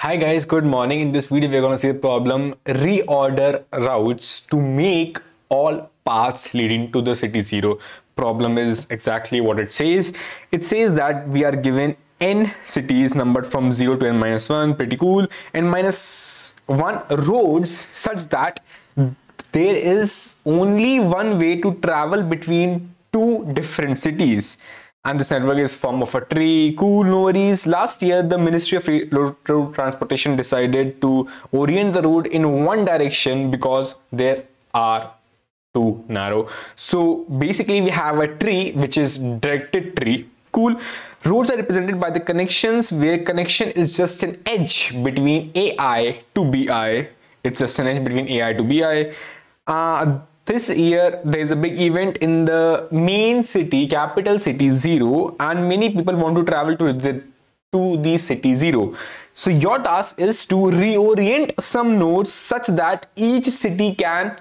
Hi guys, good morning. In this video, we're going to see the problem reorder routes to make all paths leading to the city zero. Problem is exactly what it says. It says that we are given n cities numbered from 0 to n-1, pretty cool, n-1 roads such that there is only one way to travel between two different cities. And this network is form of a tree. Cool, no worries. Last year, the Ministry of Road Transportation decided to orient the road in one direction because there are too narrow. So basically, we have a tree which is directed tree. Cool. Roads are represented by the connections, where connection is just an edge between AI to BI. It's just an edge between AI to BI. This year, there is a big event in the main city, capital city zero, and many people want to travel to the city zero. So your task is to reorient some nodes such that each city can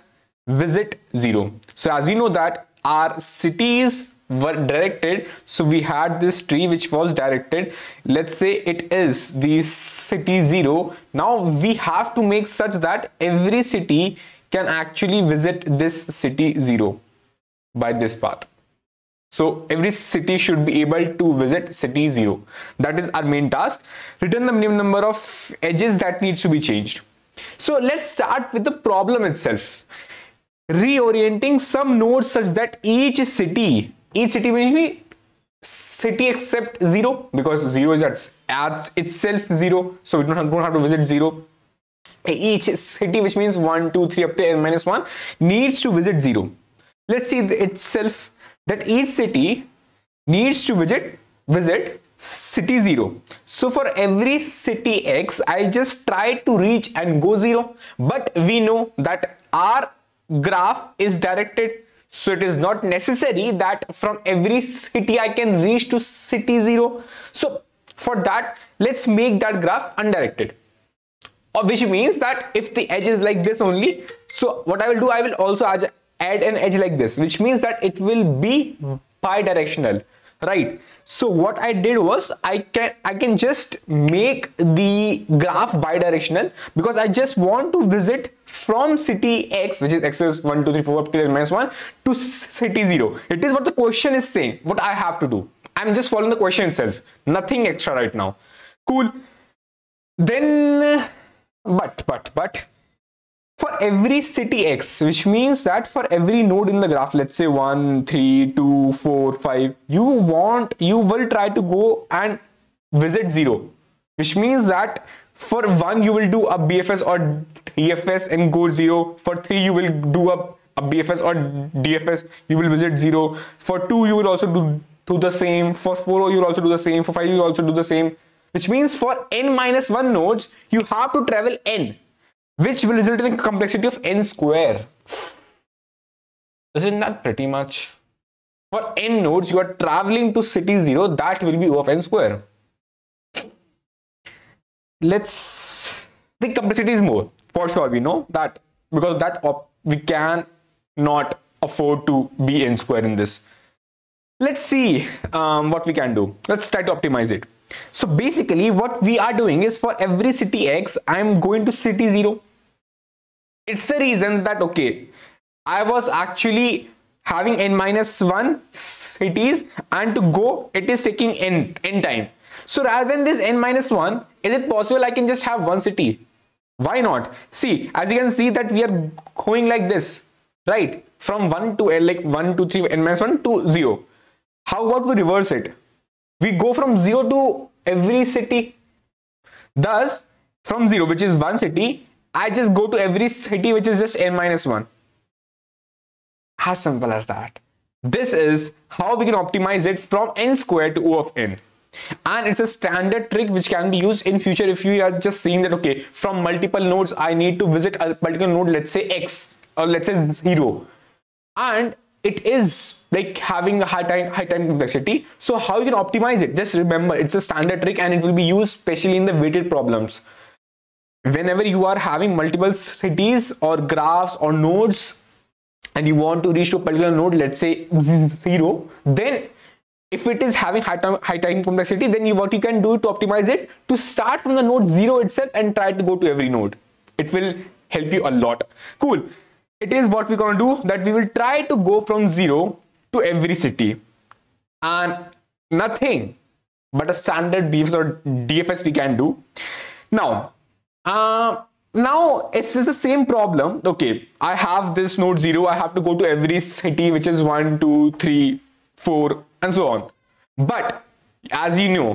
visit zero. So as we know that our cities were directed, so we had this tree which was directed. Let's say it is the city zero. Now we have to make such that every city can actually visit this city zero by this path. So every city should be able to visit city zero. That is our main task. Return the minimum number of edges that needs to be changed. So let's start with the problem itself. Reorienting some nodes such that each city will be city except zero, because zero is at itself zero. So we don't have to visit zero. Each city, which means 1, 2, 3 up to n-1, needs to visit 0. Let's see itself that each city needs to visit city 0. So for every city x, I just try to reach and go 0. But we know that our graph is directed. So it is not necessary that from every city I can reach to city 0. So for that, let's make that graph undirected. Which means that if the edge is like this only, so what I will do, I will also add an edge like this, which means that it will be bidirectional, right? So what I did was I can just make the graph bidirectional, because I just want to visit from city x, which is x is 1, 2, 3, 4 up to n-1, to city 0. It is what the question is saying, what I have to do. I'm just following the question itself, nothing extra right now. Cool. Then But for every city x, which means that for every node in the graph, let's say 1, 3, 2, 4, 5, you will try to go and visit 0, which means that for 1, you will do a BFS or DFS and go 0. For 3, you will do a BFS or DFS, you will visit 0. For 2, you will also do the same. For 4, you will also do the same. For 5, you will also do the same. Which means for n-1 nodes, you have to travel n, which will result in a complexity of n square. Isn't that pretty much? For n nodes, you are traveling to city 0, that will be O of n square. The complexity is more, for sure, we know that, because we can not afford to be n square in this. Let's see what we can do. Let's try to optimize it. So basically what we are doing is for every city x, I am going to city 0. It's the reason that, okay, I was actually having n-1 cities, and to go, it is taking n time. So rather than this n-1, is it possible I can just have one city? Why not? See, as you can see that we are going like this, right? From 1 to like 1, 2, 3, n-1 to 0. How about we reverse it? We go from 0 to every city. Thus, from 0, which is one city, I just go to every city, which is just n-1. As simple as that. This is how we can optimize it from n square to O of n. And it's a standard trick which can be used in future if you are just seeing that, okay, from multiple nodes, I need to visit a particular node, let's say x, or let's say 0. And it is like having a high time complexity. So how you can optimize it? Just remember, it's a standard trick and it will be used especially in the weighted problems. Whenever you are having multiple cities or graphs or nodes and you want to reach to a particular node, let's say 0, then if it is having high time complexity, then what you can do to optimize it, to start from the node 0 itself and try to go to every node. It will help you a lot. Cool. It is what we're going to do, that we will try to go from 0 to every city, and nothing but a standard BFS or DFS we can do. Now, it's just the same problem. Okay, I have this node 0. I have to go to every city, which is 1, 2, 3, 4, and so on. But as you know,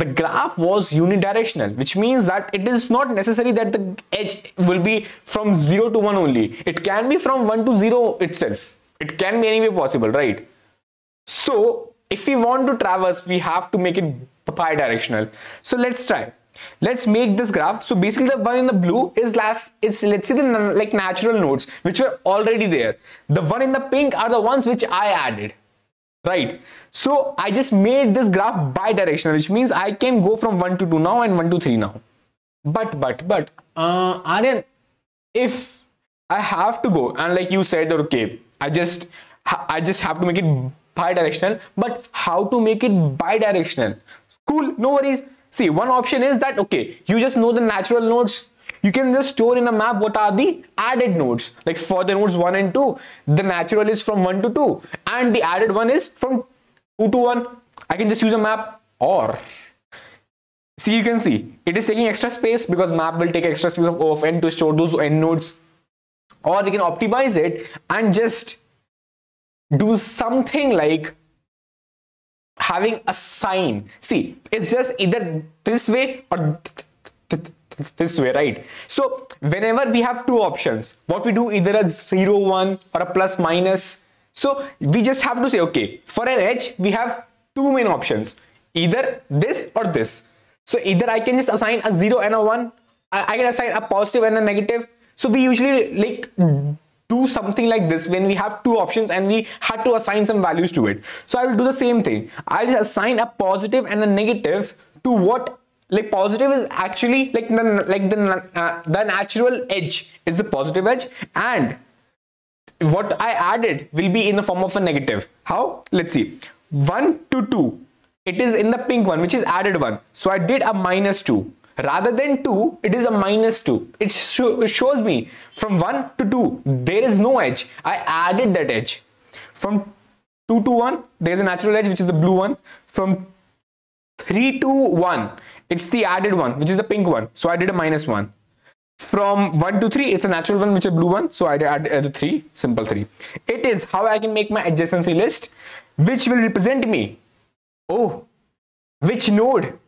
the graph was unidirectional, which means that it is not necessary that the edge will be from 0 to 1 only. It can be from 1 to 0 itself. It can be any way possible, right? So if we want to traverse, we have to make it bidirectional. So let's try. Let's make this graph. So basically the one in the blue is let's say the like natural nodes which are already there. The one in the pink are the ones which I added. Right, so I just made this graph bidirectional, which means I can go from 1 to 2 now and 1 to 3 now. But Aryan, if I have to go and like you said, okay, I just have to make it bidirectional. But how to make it bidirectional? Cool, no worries. See, one option is that okay, you just know the natural nodes. You can just store in a map what are the added nodes. Like for the nodes 1 and 2, the natural is from 1 to 2 and the added one is from 2 to 1. I can just use a map, or see, you can see it is taking extra space because map will take extra space of O of n to store those n nodes. Or they can optimize it and just do something like having a sign. See, it's just either this way or this way, right? So whenever we have two options, what we do, either a 0, 1 or a plus minus. So we just have to say, okay, for an edge we have two main options, either this or this. So either I can just assign a 0 and a 1, I can assign a positive and a negative. So we usually like do something like this when we have two options and we had to assign some values to it. So I will do the same thing. I'll just assign a positive and a negative to what. Like positive is actually the natural edge is the positive edge, and what I added will be in the form of a negative. How? Let's see. 1 to 2. It is in the pink one, which is added one. So I did a minus 2. Rather than 2, it is a minus 2. It shows me from 1 to 2, there is no edge. I added that edge. From 2 to 1, there is a natural edge, which is the blue one. From 3 to 1, it's the added one, which is the pink one. So I did a minus 1. From 1 to 3, it's a natural one, which is a blue one. So I added 3, simple 3. It is how I can make my adjacency list, which will represent me. Oh, which node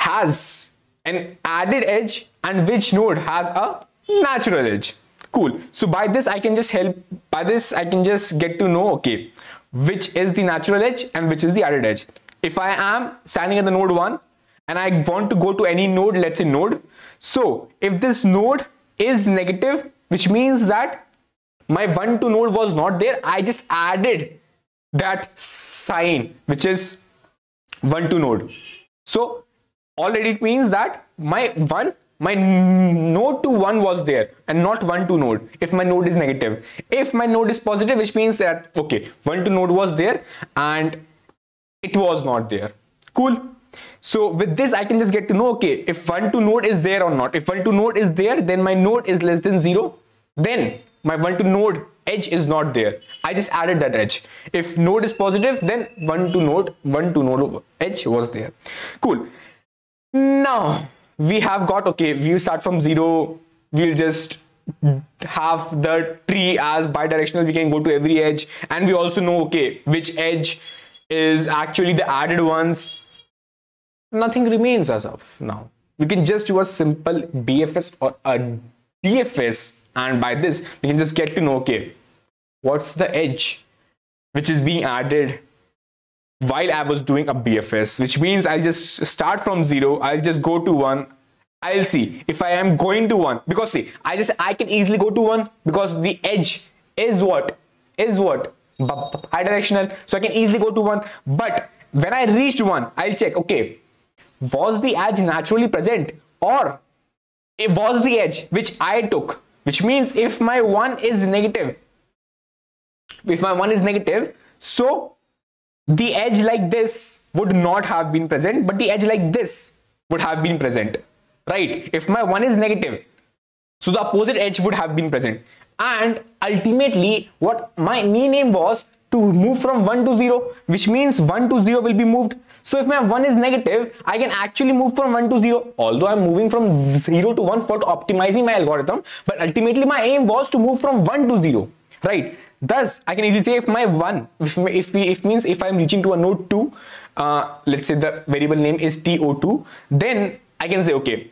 has an added edge and which node has a natural edge. Cool. So by this, I can just get to know, okay, which is the natural edge and which is the added edge. If I am standing at the node 1 and I want to go to any node, let's say node. So if this node is negative, which means that my 1 to node was not there. I just added that sign, which is 1 to node. So already it means that my node to 1 was there and not 1 to node. If my node is negative, if my node is positive, which means that, okay, 1 to node was there and it was not there. Cool. So with this, I can just get to know, okay, if 1 to node is there or not. If 1 to node is there, then my node is less than 0. Then my 1 to node edge is not there. I just added that edge. If node is positive, then 1 to node edge was there. Cool. Now we have got, okay, we start from 0. We'll just have the tree as bidirectional. We can go to every edge. And we also know, okay, which edge is actually the added ones. Nothing remains as of now. We can just do a simple BFS or a DFS, and by this we can just get to know, okay, what's the edge which is being added while I was doing a BFS, which means I'll just start from 0, I'll just go to 1, I'll see if I am going to 1, because see, I can easily go to 1 because the edge is what bidirectional, so I can easily go to 1. But when I reached 1, I'll check, okay, was the edge naturally present, or it was the edge which I took, which means if my 1 is negative, so the edge like this would not have been present, but the edge like this would have been present, right? If my one is negative, so the opposite edge would have been present. And ultimately what my main aim was to move from 1 to 0, which means 1 to 0 will be moved. So if my 1 is negative, I can actually move from 1 to 0, although I'm moving from 0 to 1 for optimizing my algorithm. But ultimately my aim was to move from 1 to 0, right? Thus, I can easily say if my 1, if I'm reaching to a node 2, let's say the variable name is TO2, then I can say, okay,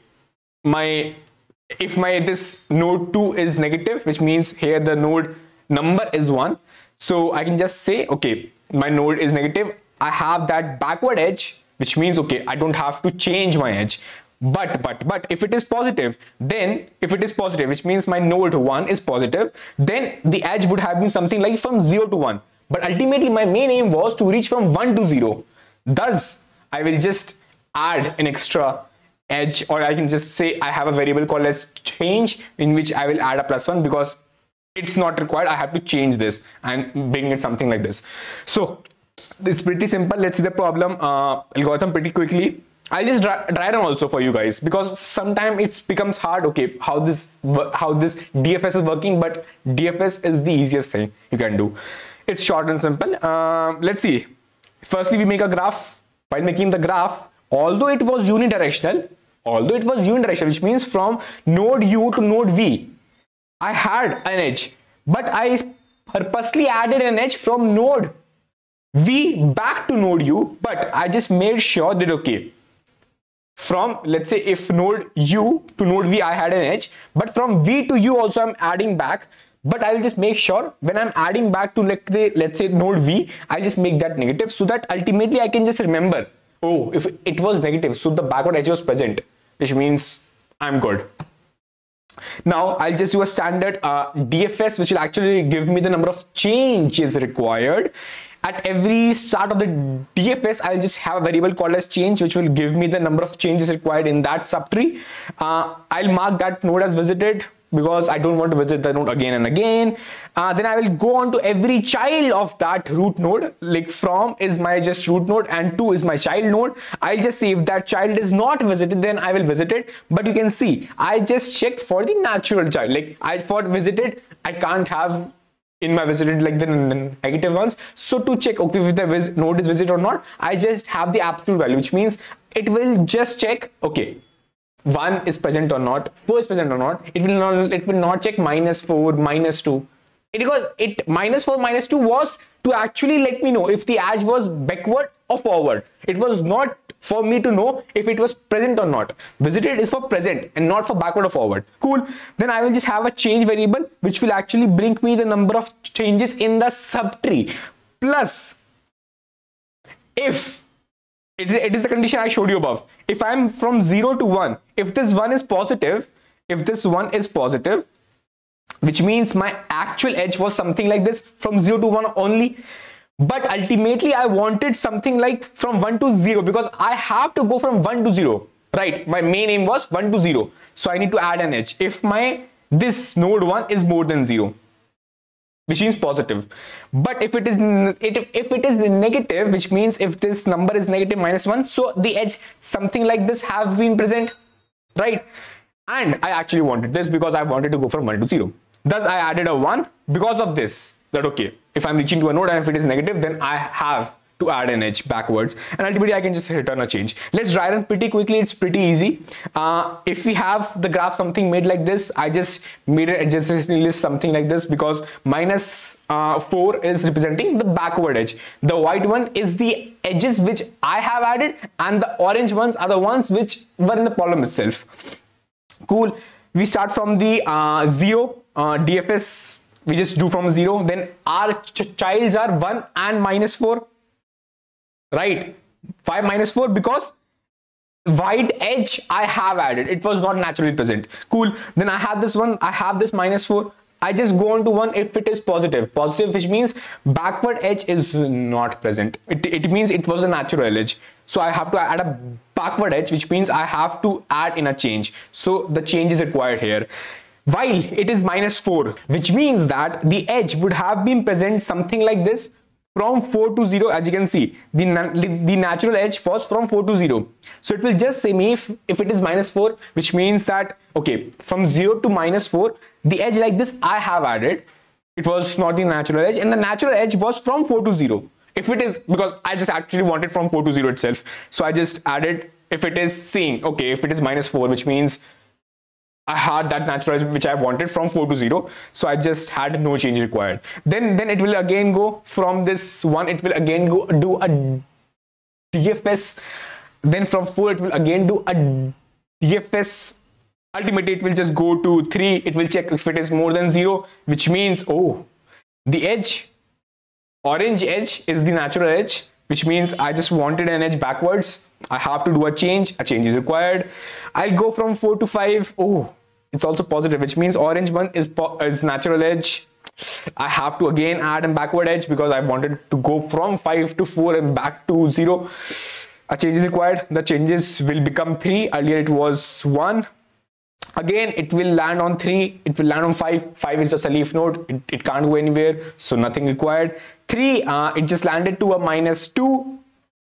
if this node 2 is negative, which means here the node number is 1. So I can just say, okay, my node is negative. I have that backward edge, which means, okay, I don't have to change my edge. But if it is positive, then which means my node 1 is positive, then the edge would have been something like from 0 to 1. But ultimately my main aim was to reach from 1 to 0. Thus, I will just add an extra edge, or I can just say I have a variable called as change, in which I will add a +1 because it's not required. I have to change this and bring it something like this. So it's pretty simple. Let's see the problem algorithm pretty quickly. I'll just dry down also for you guys, because sometimes it becomes hard, okay, how this DFS is working, but DFS is the easiest thing you can do. It's short and simple. Let's see. Firstly, we make a graph. By making the graph, although it was unidirectional, which means from node U to node V, I had an edge, but I purposely added an edge from node V back to node U, but I just made sure that, okay, from, let's say, if node U to node V, I had an edge, but from V to U also I'm adding back, but I will just make sure when I'm adding back to, let's say, node V, I'll just make that negative so that ultimately I can just remember, oh, if it was negative, so the backward edge was present, which means I'm good. Now I'll just do a standard DFS, which will actually give me the number of changes required. At every start of the DFS, I'll just have a variable called as change, which will give me the number of changes required in that subtree. I'll mark that node as visited because I don't want to visit the node again and again. Then I will go on to every child of that root node, like from is my just root node and to is my child node. I'll just say if that child is not visited, then I will visit it. But you can see, I just checked for the natural child. Like I thought visited, I can't have in my visited like the negative ones. So to check, okay, if the node is visited or not, I just have the absolute value, which means it will just check, okay, 1 is present or not, 4 is present or not. It will not check -4, -2. Because it -4, -2 was to actually let me know if the edge was backward or forward. It was not for me to know if it was present or not. Visited is for present and not for backward or forward. Cool. Then I will just have a change variable, which will actually bring me the number of changes in the subtree. Plus, if it is the condition I showed you above, if I'm from 0 to 1, if this 1 is positive, which means my actual edge was something like this from 0 to 1 only. But ultimately I wanted something like from 1 to 0 because I have to go from 1 to 0, right? My main aim was 1 to 0. So I need to add an edge if my this node 1 is more than 0, which means positive. But if it is negative, which means if this number is negative -1, so the edge something like this have been present, right? And I actually wanted this because I wanted to go from 1 to 0. Thus I added a 1 because of this, that okay, if I'm reaching to a node and if it is negative, then I have to add an edge backwards, and ultimately I can just return a change. Let's dry run pretty quickly. It's pretty easy. If we have the graph something made like this, I just made an adjacency list something like this because -4 is representing the backward edge. The white one is the edges which I have added, and the orange ones are the ones which were in the problem itself. Cool. We start from the zero DFS. We just do from 0, then our childs are 1 and -4, right? 5 -4 because white edge I have added, it was not naturally present. Cool. Then I have this one, I have this -4. I just go on to 1 if it is positive. Positive, which means backward edge is not present. It means it was a natural edge. So I have to add a backward edge, which means I have to add in a change. So the change is required here. While it is -4, which means that the edge would have been present something like this from 4 to 0. As you can see, the natural edge was from 4 to 0. So it will just say me if it is minus 4, which means that, okay, from 0 to minus 4, the edge like this I have added. It was not the natural edge, and the natural edge was from 4 to 0. If it is, because I just actually wanted from 4 to 0 itself. So I just added, if it is saying, okay, if it is minus 4, which means I had that natural edge which I wanted from 4 to 0. So I just had no change required. Then it will again go from this one, it will again go do a DFS. Then from 4, it will again do a DFS. Ultimately, it will just go to 3. It will check if it is more than 0, which means, oh, the edge, orange edge is the natural edge, which means I just wanted an edge backwards. I have to do a change is required. I'll go from 4 to 5. Oh, it's also positive, which means orange one is natural edge. I have to again add a backward edge because I wanted to go from 5 to 4 and back to 0. A change is required. The changes will become 3. Earlier it was 1. Again, it will land on 3. It will land on 5. 5 is just a leaf node. It can't go anywhere. So nothing required. 3, it just landed to a minus 2.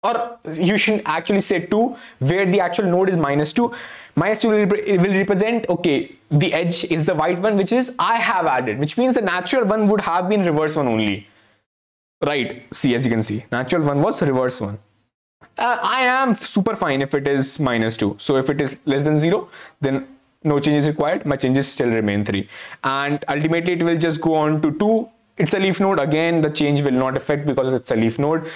Or you should actually say 2, where the actual node is minus 2. Minus 2 will represent, okay, the edge is the white one, which is I have added, which means the natural one would have been reverse one only. Right. See, as you can see, natural one was reverse one. I am super fine if it is minus 2. So if it is less than 0, then no changes required. My changes still remain 3. And ultimately, it will just go on to 2. It's a leaf node. Again, the change will not affect because it's a leaf node.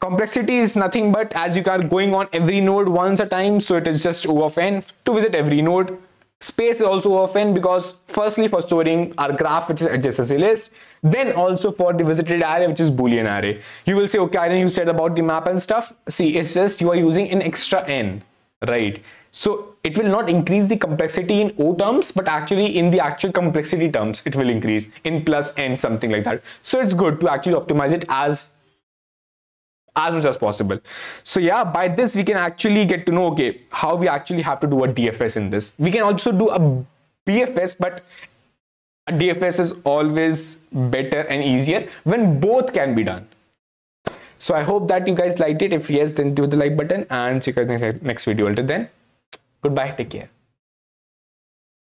Complexity is nothing but as you are going on every node once a time. So it is just O of n to visit every node. Space is also O of n because firstly for storing our graph, which is adjacency list. Then also for the visited array, which is Boolean array. You will say, okay, I know you said about the map and stuff. See, it's just you are using an extra n, right? So it will not increase the complexity in O terms, but actually in the actual complexity terms, it will increase in plus n, something like that. So it's good to actually optimize it as much as possible. So yeah, by this, we can actually get to know, okay, how we actually have to do a DFS in this. We can also do a BFS, but a DFS is always better and easier when both can be done. So I hope that you guys liked it. If yes, then do the like button and see you guys next video. Until then. Goodbye, take care.